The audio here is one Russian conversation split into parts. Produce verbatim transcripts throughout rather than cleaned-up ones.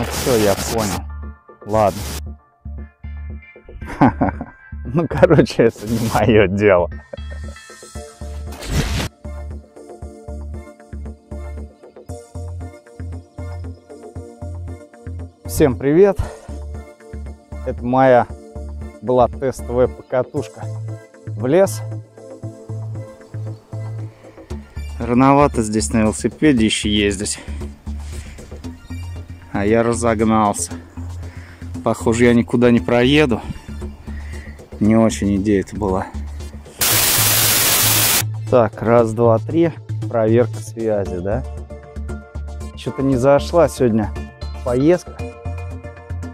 Ну все, я понял. Ладно. Ну, короче, это не мое дело. Всем привет! Это моя была тестовая покатушка в лес. Рановато здесь на велосипеде еще ездить. А я разогнался. Похоже, я никуда не проеду. Не очень идея это была. Так, раз, два, три. Проверка связи, да? Что-то не зашла сегодня поездка.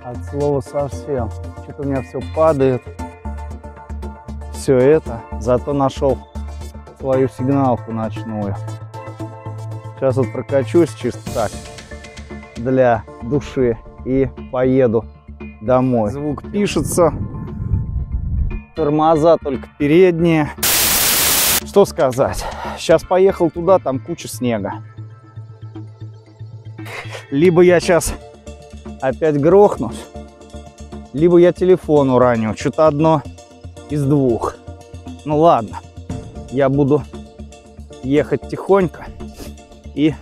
От слова совсем. Что-то у меня все падает. Все это. Зато нашел свою сигналку ночную. Сейчас вот прокачусь чисто так. Для души. И поеду домой. Звук пишется. Тормоза только передние. Что сказать? Сейчас поехал туда, там куча снега. Либо я сейчас опять грохнусь, либо я телефон уроню. Что-то одно из двух. Ну ладно, я буду ехать тихонько и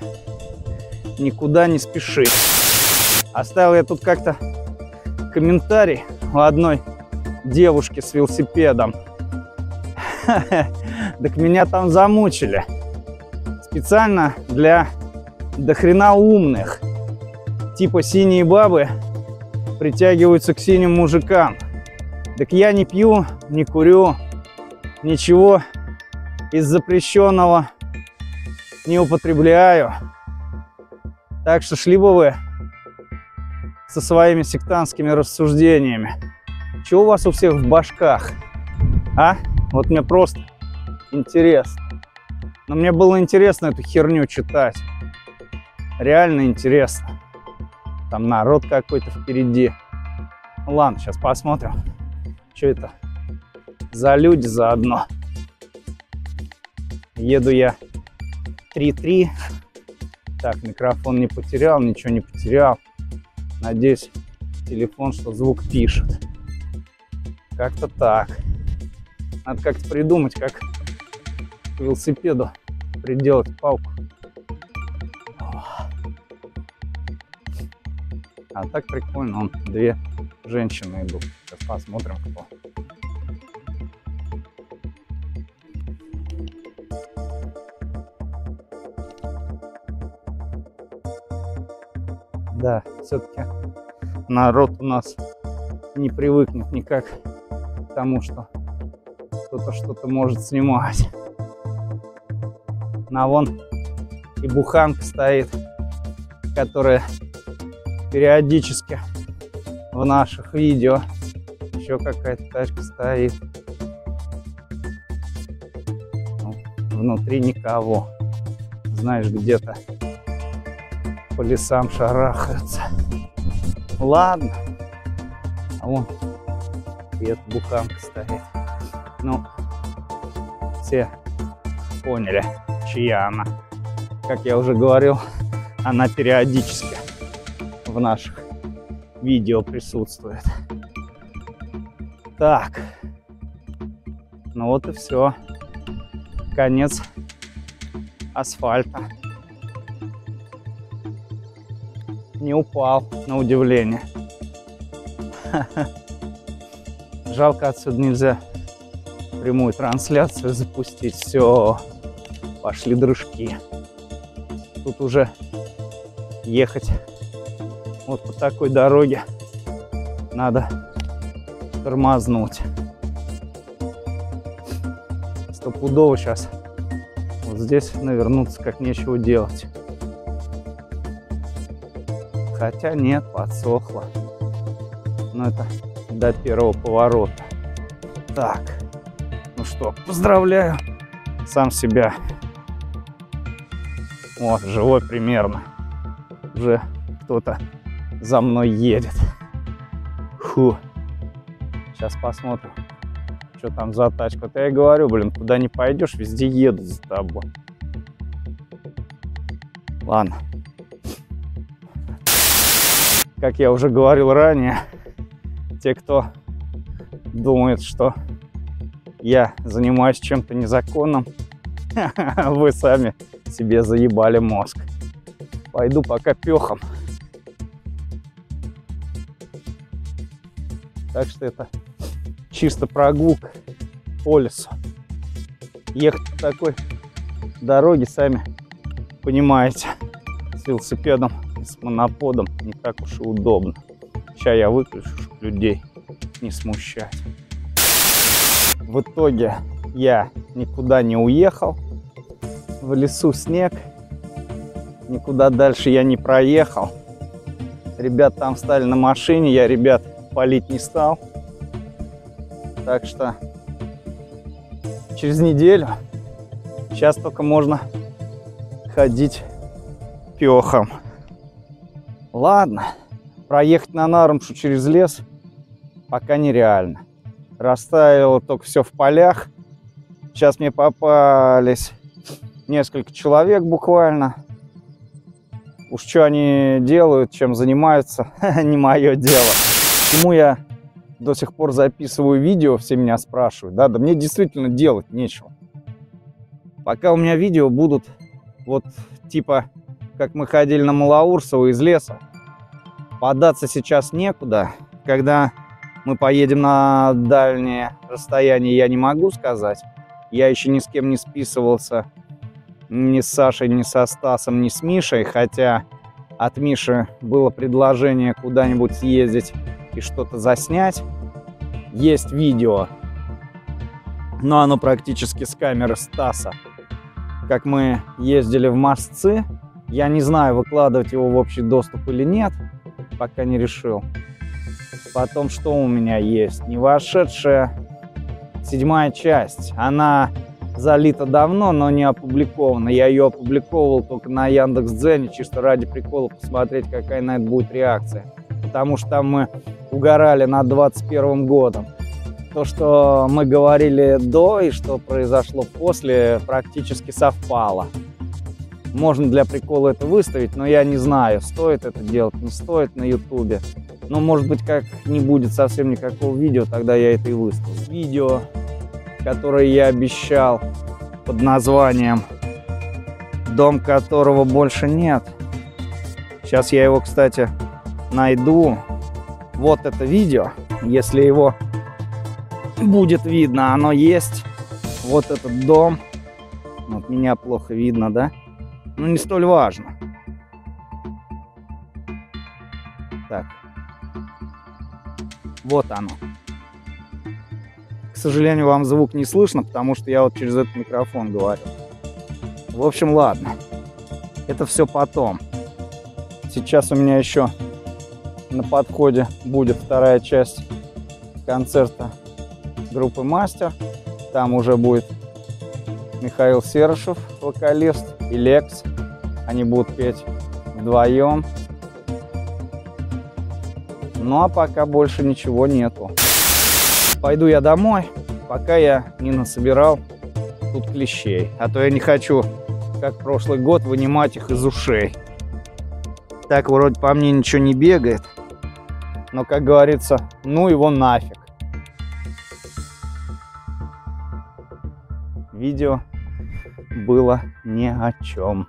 никуда не спешить. Оставил я тут как-то комментарий у одной девушки с велосипедом. Так меня там замучили. Специально для дохрена умных. Типа синие бабы притягиваются к синим мужикам. Так я не пью, не курю, ничего из запрещенного не употребляю. Так что шли бы вы со своими сектантскими рассуждениями. Что у вас у всех в башках? А? Вот мне просто интересно. Но мне было интересно эту херню читать. Реально интересно. Там народ какой-то впереди. Ну, ладно, сейчас посмотрим, что это за люди заодно. Еду я три три. Так, микрофон не потерял, ничего не потерял. Надеюсь, телефон, что звук пишет. Как-то так. Надо как-то придумать, как к велосипеду приделать палку. А так прикольно. Вон, две женщины идут. Сейчас посмотрим, кто. Да, все-таки народ у нас не привыкнет никак к тому, что кто-то что-то может снимать. На вон и буханка стоит, которая периодически в наших видео. Еще какая-то тачка стоит. Ну, внутри никого. Знаешь, где-то по лесам шарахаются. Ладно. А вон и эта буханка стоит. Ну, все поняли, чья она. Как я уже говорил, она периодически в наших видео присутствует. Так. Ну вот и все. Конец асфальта. Не упал, на удивление. Жалко, отсюда нельзя прямую трансляцию запустить. Все, пошли дружки. Тут уже ехать вот по такой дороге надо тормознуть. Стопудово сейчас вот здесь навернуться, как нечего делать. Хотя нет, подсохло. Но это до первого поворота. Так, ну что, поздравляю сам себя. Вот, живой примерно. Уже кто-то за мной едет. Фу. Сейчас посмотрим, что там за тачка. Вот я и говорю, блин, куда не пойдешь, везде едут за тобой. Ладно. как я уже говорил ранее, те, кто думает, что я занимаюсь чем-то незаконным, вы сами себе заебали мозг. Пойду пока пехом. Так что это чисто прогулка по лесу. Ехать по такой дороге, сами понимаете, с велосипедом, с моноподом не так уж и удобно. Сейчас я выключу, чтобы людей не смущать. В итоге я никуда не уехал. В лесу снег. Никуда дальше я не проехал. Ребят там встали на машине, я ребят палить не стал. Так что через неделю. Сейчас только можно ходить пехом. Ладно, проехать на Нарумшу через лес пока нереально. Растаяло только все в полях. Сейчас мне попались несколько человек буквально. Уж что они делают, чем занимаются, не мое дело. Почему я до сих пор записываю видео, все меня спрашивают. Да, да мне действительно делать нечего. Пока у меня видео будут вот типа, как мы ходили на Малоурсова из леса. Податься сейчас некуда. Когда мы поедем на дальние расстояния, я не могу сказать. Я еще ни с кем не списывался. Ни с Сашей, ни со Стасом, ни с Мишей. Хотя от Миши было предложение куда-нибудь съездить и что-то заснять. Есть видео, но оно практически с камеры Стаса. Как мы ездили в Моссци. Я не знаю, выкладывать его в общий доступ или нет. Пока не решил. Потом, что у меня есть? Не вошедшая седьмая часть. Она залита давно, но не опубликована. Я ее опубликовал только на Яндекс.Дзене, чисто ради прикола посмотреть, какая на это будет реакция. Потому что там мы угорали над двадцать первым годом. То, что мы говорили до и что произошло после, практически совпало. Можно для прикола это выставить, но я не знаю, стоит это делать, не стоит на Ютубе. Но, может быть, как не будет совсем никакого видео, тогда я это и выставлю. Видео, которое я обещал под названием «Дом, которого больше нет». Сейчас я его, кстати, найду. Вот это видео, если его будет видно, оно есть. Вот этот дом. Вот меня плохо видно, да? Ну, не столь важно. Так. Вот оно. К сожалению, вам звук не слышно, потому что я вот через этот микрофон говорю. В общем, ладно. Это все потом. Сейчас у меня еще на подходе будет вторая часть концерта группы «Мастер». Там уже будет Михаил Серышев, вокалист, и Лекс. Они будут петь вдвоем. Ну а пока больше ничего нету. Пойду я домой, пока я не насобирал тут клещей. А то я не хочу, как прошлый год, вынимать их из ушей. Так вроде по мне ничего не бегает. Но, как говорится, ну его нафиг. Видео было ни о чем.